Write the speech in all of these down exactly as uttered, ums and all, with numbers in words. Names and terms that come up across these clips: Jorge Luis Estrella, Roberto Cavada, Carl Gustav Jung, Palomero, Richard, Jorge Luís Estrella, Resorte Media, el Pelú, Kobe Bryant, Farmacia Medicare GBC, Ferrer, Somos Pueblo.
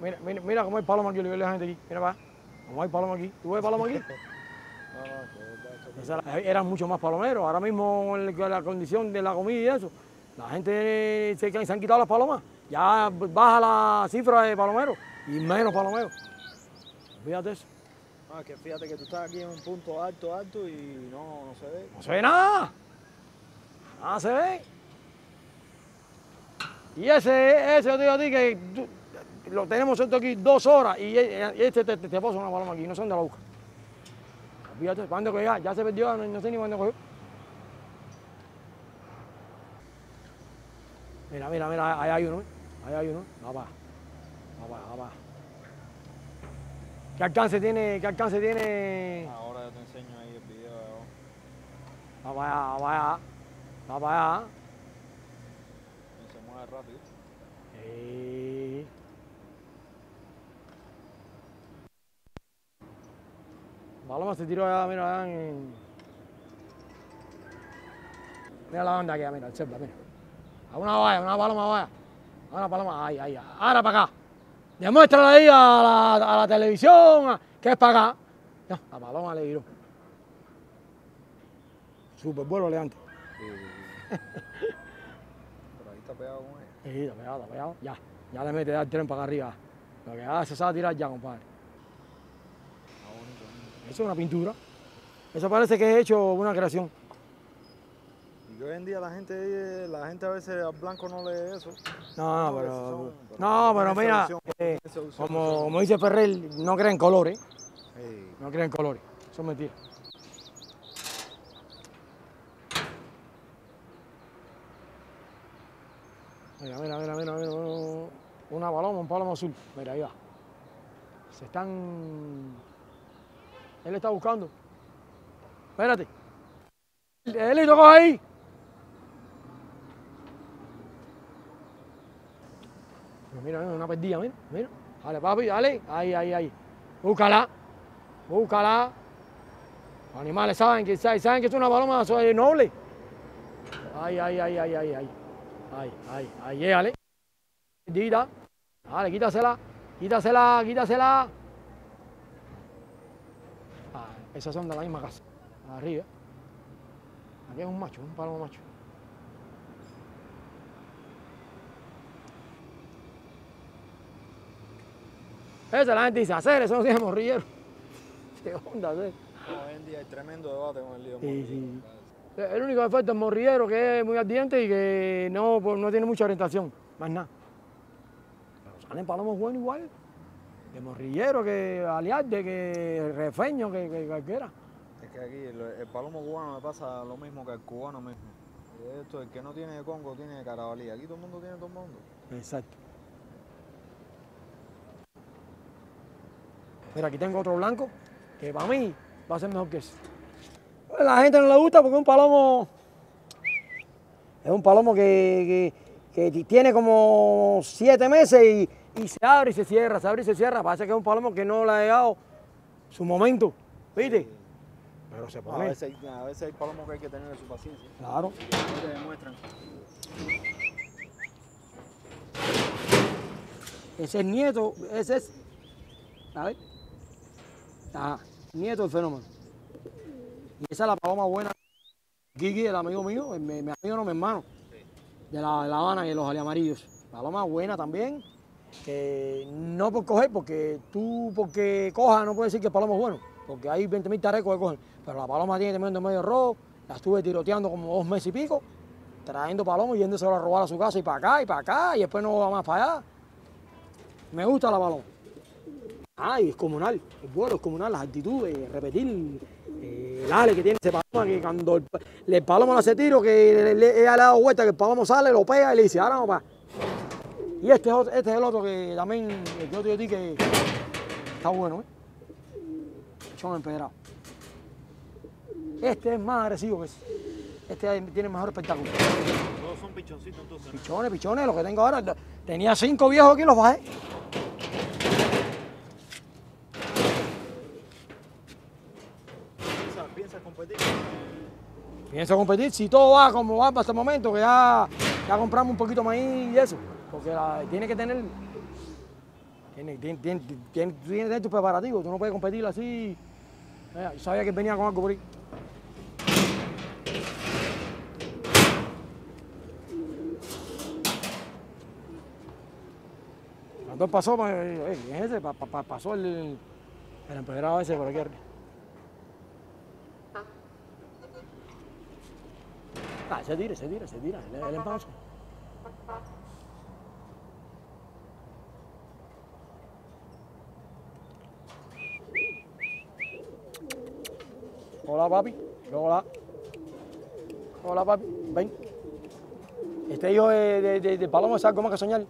mira, mira, mira cómo hay palomas aquí, la gente aquí. Mira, va. Cómo hay palomas aquí. ¿Tú ves palomas aquí? O sea, eran mucho más palomeros. Ahora mismo, con la condición de la comida y eso, la gente se, se han quitado las palomas. Ya baja la cifra de palomeros y menos palomeros. Fíjate eso. Ah, que fíjate que tú estás aquí en un punto alto, alto y no, no se ve. No se ve nada. Nada se ve. Y ese, ese yo te digo a ti que tú, lo tenemos esto aquí dos horas y este te, te, te posa una paloma aquí, no sé dónde la busca. Fíjate, cuando que ya, ya se perdió, no, no sé ni cuándo cogió. Mira, mira, mira, ahí hay uno, ahí hay uno, va para, va para, va para. ¿Qué alcance tiene? ¿Qué alcance tiene? Ahora yo te enseño ahí el video de abajo. Va para allá, va para allá, va para allá. Se mueve rápido. Eh. Paloma se tiró allá, mira, allá en... Mira la onda que ya, mira, el cerda, mira. A una valla, una paloma valla. A una paloma, ay, ay, ay. Ahora para acá. Demuéstrale ahí a la, a la televisión a, que es para acá. No, la paloma le viró. Super vuelo elegante. Sí, sí, sí. Pero ahí está pegado con ella. Sí, está pegado, está pegado. Ya, ya le mete ya el tren para acá arriba. Lo que hace se sabe tirar ya, compadre. Ah, bonito, bonito. Eso es una pintura. Eso parece que es hecho una creación. Y hoy en día la gente, la gente a veces al blanco no lee eso. No, no pero, son, pero, no, pero mira, eh, como, como dice Ferrer, no creen colores. Hey. No creen colores, eso es mentira. Mira, mira, mira, mira, mira, una paloma, un paloma azul. Mira, ahí va. Se están... Él está buscando. Espérate. Elito, coge ahí. Mira, mira, una perdida, mira, mira. Dale, papi, dale. Ahí, ahí, ahí. Búscala. Búscala. Los animales saben que, saben que es una paloma noble. Ay, ay, ay, ay, ay, ay. Ay, ay, ahí, llegale. Perdida. Dale, quítasela. Quítasela, quítasela. Ah, esas son de la misma casa. Arriba. Aquí es un macho, un paloma macho. Esa la gente dice hacer, eso no tiene morrillero. ¿Qué onda hacer? Hoy en día es tremendo debate con el lío morrillero. Sí, sí. El único defecto es morrillero, que es muy ardiente y que no, pues, no tiene mucha orientación, más nada. Pero salen palomos buenos igual, de morrillero, que aliarte, que refeño, que, que cualquiera. Es que aquí el, el palomo cubano me pasa lo mismo que el cubano mismo. Esto, el que no tiene de Congo tiene de Carabalí. Aquí todo el mundo tiene todo el mundo. Exacto. Mira, aquí tengo otro blanco que para mí va a ser mejor que ese. La gente no le gusta porque es un palomo. Es un palomo que, que, que tiene como siete meses y, y se abre y se cierra, se abre y se cierra. Parece que es un palomo que no le ha llegado su momento. ¿Viste? Sí. Pero se pone. A veces, a veces hay palomos que hay que tener su paciencia. Claro. Y te demuestran. Ese es nieto, ese es. ¿Sabes? Ajá, nieto del fenómeno. Y esa es la paloma buena. Kiki, el amigo mío, mi, mi amigo no, mi hermano. De La, de La Habana y los aliamarillos. Paloma buena también. Que no por coger, porque tú, porque cojas, no puedes decir que el palomo es bueno. Porque hay veinte mil tarecos que cogen. Pero la paloma tiene tremendo medio robo. La estuve tiroteando como dos meses y pico, trayendo palomos y yéndoselo a robar a su casa y para acá y para acá y después no va más para allá. Me gusta la paloma. Ah, y es comunal. El vuelo es comunal, las actitudes, repetir eh, el ale que tiene ese paloma, que cuando el, el paloma le hace tiro, que le, le, le, le ha dado vuelta, que el paloma sale, lo pega y le dice, ahora no para. Y este, este es el otro que también, el otro de ti que está bueno, ¿eh? Empedrado. Este es más agresivo que ese. Este tiene mejor espectáculo. Todos son pichoncitos entonces. Pichones, pichones, lo que tengo ahora. Tenía cinco viejos aquí y los bajé. ¿Piensas, piensas competir? Pienso competir. Si todo va como va hasta el momento, que ya, ya compramos un poquito de maíz y eso. Porque la, tiene que tener. Tienes tiene, tiene, tiene, tiene tus preparativos, tú no puedes competir así. Mira, yo sabía que venía con algo por ahí. Cuando pasó, eh, eh, ese, pa, pa, pasó el, el empedrado ese por aquí arriba. Ah, se tira, se tira, se tira, el, el empalme. Hola, papi. Hola. Hola, papi. Ven. Este hijo de, de, de, de Paloma es algo más que soñar.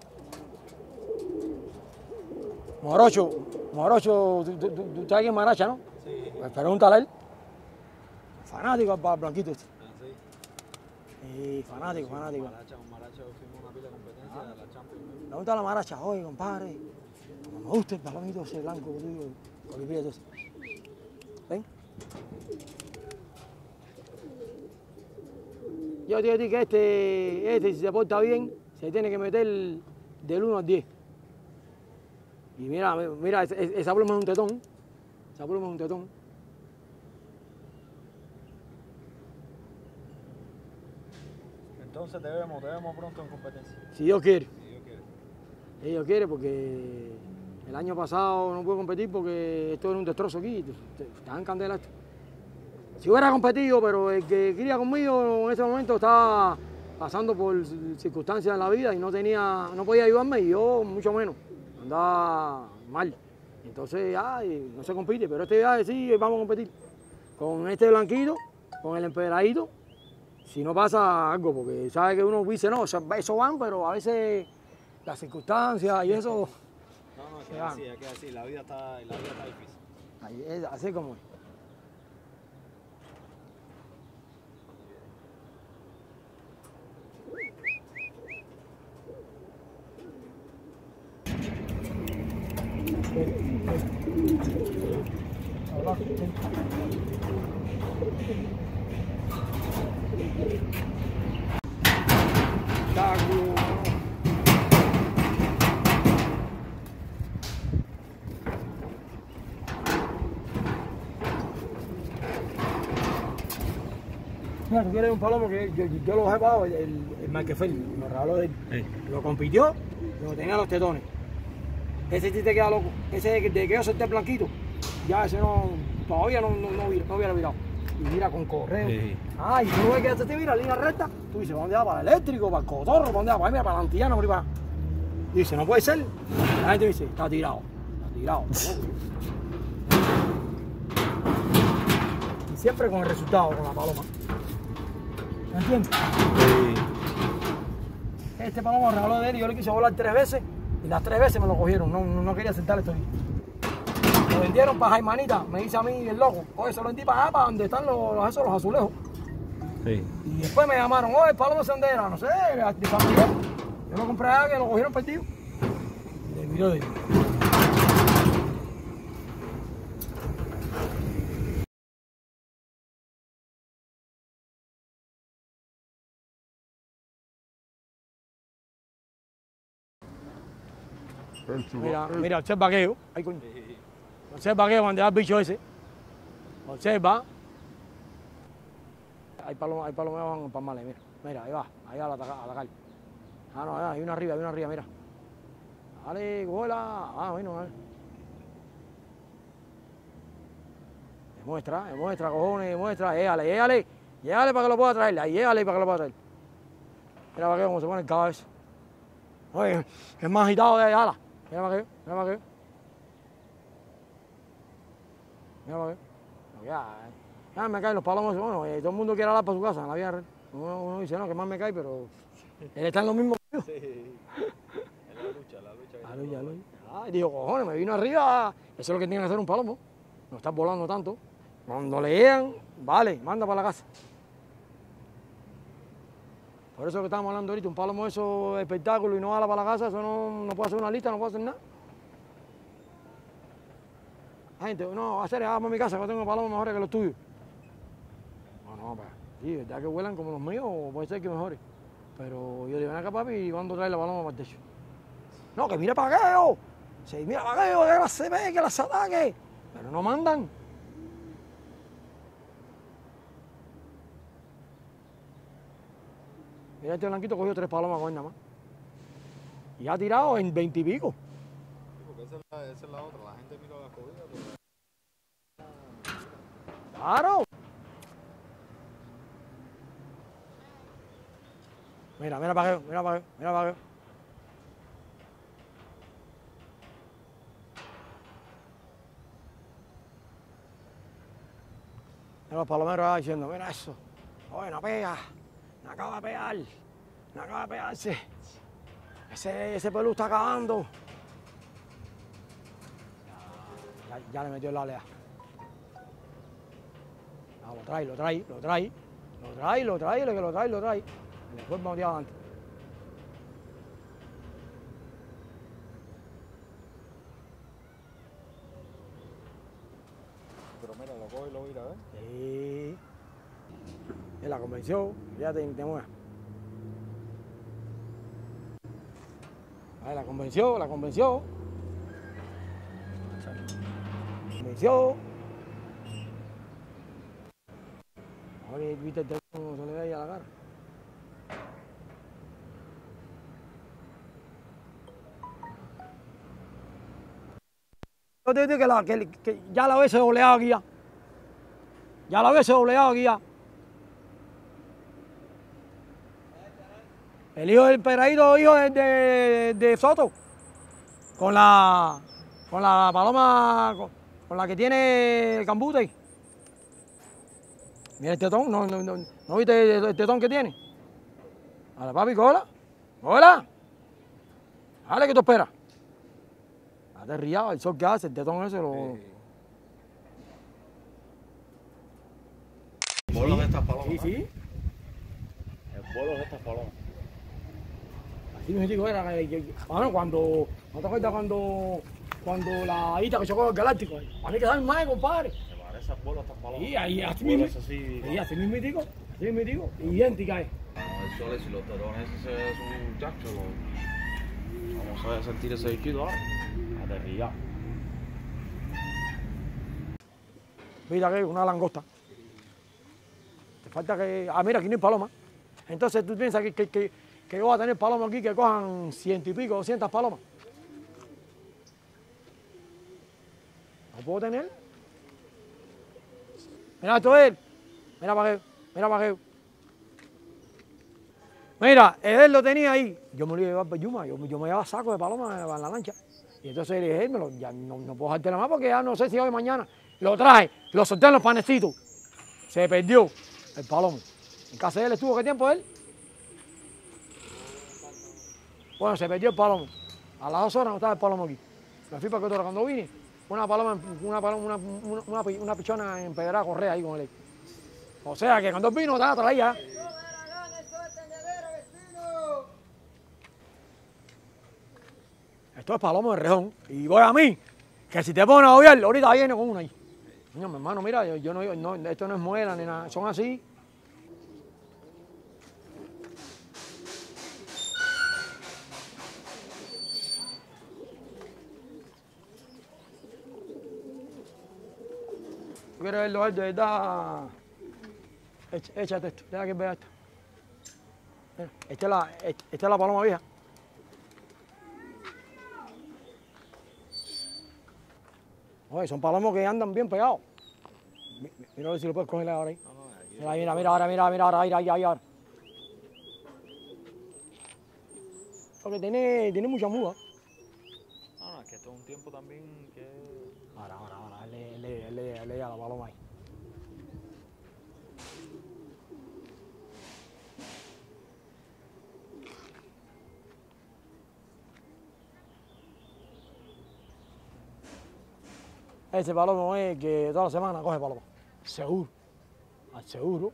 Morocho, Morocho, tú, tú, tú sabes quién es Maracha, ¿no? Sí. Pues pregúntale a él. Fanático para Blanquito este. Ah, sí. Sí, fanático, fanático. Maracha, con Maracha fuimos una pila de competencia de la Champions. Pregúntale a Maracha, oye, compadre. Como me gusta el palomito ese blanco, tú, con el prieto ese. Ven. Yo te digo que este, este, si se porta bien, se tiene que meter del uno al diez. Y mira, mira, esa pluma es un tetón. Esa pluma es un tetón. Entonces te vemos, te vemos pronto en competencia. Si Dios quiere. Si Dios quiere. Si Dios quiere, porque el año pasado no pude competir porque esto era un destrozo aquí. Estaba en candela esto. Si hubiera competido, pero el que quería conmigo en ese momento estaba pasando por circunstancias en la vida y no tenía, no podía ayudarme y yo mucho menos. Andaba mal. Entonces, ay, no se compite, pero este viaje sí vamos a competir. Con este blanquito, con el empedradito, si no pasa algo, porque sabe que uno dice, no, eso van, pero a veces las circunstancias y eso... No, no, es que así, es que así, la vida está, la vida está difícil. Ahí es, así como es. Mira, tú quieres un palomo que yo, yo lo he pagado, el, el Marquefer, me regaló de él. Sí. Lo compitió, lo tenía los tetones. Ese sí te queda loco. Ese de que, de que yo solté blanquito, ya ese no, todavía no, no, no, no hubiera virado. Y mira con correo. Sí. Ay, ah, tú ves que este te vira, línea recta. Tú dices, ¿para dónde va? ¿Para el eléctrico? ¿Para el cotorro? ¿Para dónde va? Para, mira, para la antillana, por ahí para. Y dice, no puede ser. Y la gente dice, está tirado. Está tirado. Y siempre con el resultado, con la paloma. ¿Me entiendes? Sí. Este paloma me regaló de él y yo le quise volar tres veces. Y las tres veces me lo cogieron, no, no quería sentar esto aquí. Lo vendieron para Jaimanita, me dice a mí el loco, oye, se lo vendí para allá, para donde están los, los, esos, los azulejos. Sí. Y después me llamaron, oye, el palomo sendera, no sé, de familia. Yo lo compré allá, que lo cogieron perdido. Y le miró de él. Mira, mira, observa aquello. Ay, coño. Observa aquello donde va el bicho ese. Observa. Hay palomero, hay palomero, van para males, mira. Mira, ahí va, ahí va a atacar. Ah, no, hay una arriba, hay una arriba, mira. Dale, gola. Ah, bueno, vale. Demuestra, demuestra, cojones, demuestra. Llegale, llegale. Llegale para que lo pueda traer. Ahí, llegale para que lo pueda traer. Mira para que cómo se pone el cabeza. Oye, es más agitado de ala. Mira para que, mira para que. Mira para que. Ya, ya me caen los palomos. Bueno, eh, todo el mundo quiere alar para su casa, en la vida real. Uno, uno dice, no, que más me cae, pero... Él está en lo mismo que yo. Sí. Es la lucha, la lucha. La lucha, la lucha. Ah, y digo, cojones, me vino arriba. Eso es lo que tiene que hacer un palomo. No está volando tanto. Cuando le llegan, vale, manda para la casa. Por eso que estábamos hablando ahorita, un palomo eso espectáculo y no ala para la casa, eso no, no puede hacer una lista, no puede hacer nada. La gente, no, hacer, ah, para mi casa, que tengo palomos mejores que los tuyos. No, no, pa, sí, verdad que vuelan como los míos, puede ser que mejores. Pero yo le digo, ven acá, papi, y cuando trae la paloma para el techo. No, que mira para acá, yo. seis mil caballos, que se ve, que las ataque, pero no mandan. Mira, este blanquito cogió tres palomas con él nada más. Y ha tirado en veinte y pico. Sí, porque esa es, la, esa es la otra, la gente mira las cogidas. Pero... ¡Claro! Mira, mira para qué, mira para qué, mira para qué. Los palomeros van diciendo, mira eso, oye, no pega, no acaba de pegar, no acaba de pegarse, ese, ese pelú está acabando. Ya, ya le metió en la alea. No, lo trae, lo trae, lo trae, lo trae, lo trae, lo que lo trae, lo trae. Le fue un día adelante. Hoy lo voy a ir a ver. Sí. En la convención, ya te, te mueves. Ahí la convención, la convención. Convención. Ahora viste el teléfono, se le ve ahí a la cara. Yo te digo que, la, que, que ya la vez se dobleaba aquí ya. Ya la vez se dobleaba aquí ya. El hijo del Peradito, hijo de, de, de Soto. Con la. Con la paloma. Con, con la que tiene el cambute. Mira el tetón, ¿no, no, no, ¿no viste el tetón que tiene? Dale, papi, cógela. Cógela. Dale, que tú esperas. Aterriado, el sol que hace, el tetón ese lo... El bolo de estas palomas. Sí, sí. El bolo de estas palomas. Así no sé, chico, era... Bueno, cuando... ¿No te acuerdas cuando... Cuando la hita que chocó el Galáctico? A mí que saben más, compadre. Se parece al bolo de estas palomas. Sí, ahí así mismo. Sí, así mismo, tico. Así mismo, tico. Idéntica es. El sol es y los torones, ese es un chacho. Vamos a sentir ese bichito ahora. Aterrillado. Mira que una langosta. Te falta que... Ah, mira, aquí no hay paloma. Entonces tú piensas que, que, que, que yo voy a tener palomas aquí que cojan ciento y pico, doscientas palomas. ¿No puedo tener? Mira esto es. Mira para qué, mira para qué. Mira, él lo tenía ahí. Yo me lo iba a llevar Yuma, yo, yo me llevaba saco de paloma en la lancha. Y entonces le dije, me lo, ya no, no puedo dejarte nada más porque ya no sé si hoy mañana. Lo traje, lo solté en los panecitos. Se perdió el palomo. En casa de él estuvo, ¿qué tiempo él? Bueno, se perdió el palomo. A las dos horas no estaba el palomo aquí. Me fui para que otra hora. Cuando vine, una paloma, una, paloma, una, una, una, una pichona empedrada correa ahí con él. O sea que cuando vino estaba traída. Esto es palomo de rejón. Y voy a mí, que si te pones a obviar, ahorita viene con una ahí. No, mi hermano, mira, yo, yo no, no, esto no es muela ni nada, son así. Yo quiero verlo alto, de verdad. Échate esto, deja que vea esto. Esta es la, esta es la paloma vieja. Oye, son palomos que andan bien pegados. Mira a ver si lo puedes coger ahora ahí. Mira, mira, mira, ahora, mira, mira, ahora, ahí, ahí, ahí, ahora. Porque tiene, tiene mucha muda. Ah, que todo un tiempo también que... Ahora, ahora, ahora, le, le, le, le a la paloma ahí. Ese palomo es que toda la semana coge palomo. Seguro. Al seguro.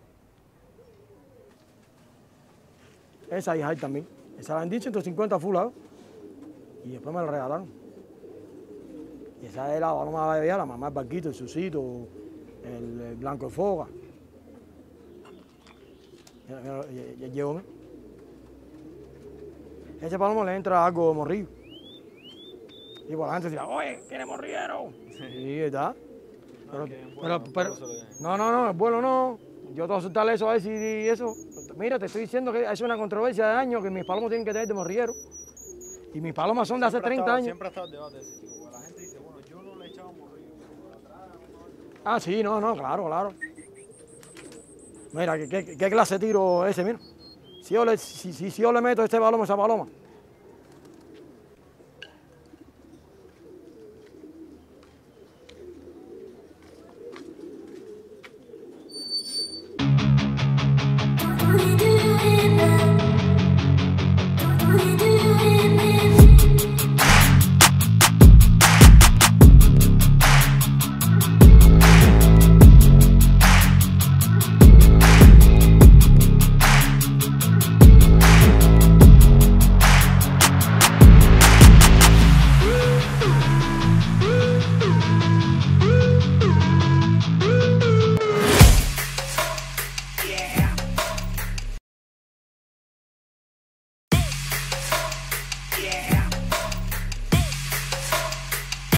Esa hija ahí también. Esa la han dicho ciento cincuenta fulados. Y después me la regalaron. Y esa es la paloma de bebida, la mamá, el barquito, el sucito, el, el blanco de foca. Mira, mira, ya llévame. Ese palomo le entra algo morrillo. Y por la gente decía, oye, queremos morrieron. Sí, ¿verdad? Pero, okay, bueno, pero, pero, no, no, no, el vuelo no. Yo te voy a soltarle eso a ver si eso. Mira, te estoy diciendo que es una controversia de años que mis palomos tienen que tener de morrillero. Y mis palomas son de hace treinta años. Siempre ha estado el debate de ese tipo, porque la gente dice, bueno, yo no le echaba morrillo, pero por atrás... Ah, sí, no, no, claro, claro. Mira, ¿qué, qué clase de tiro ese, mira? Si yo le, si, si, si yo le meto a este paloma, esa paloma. What do we do?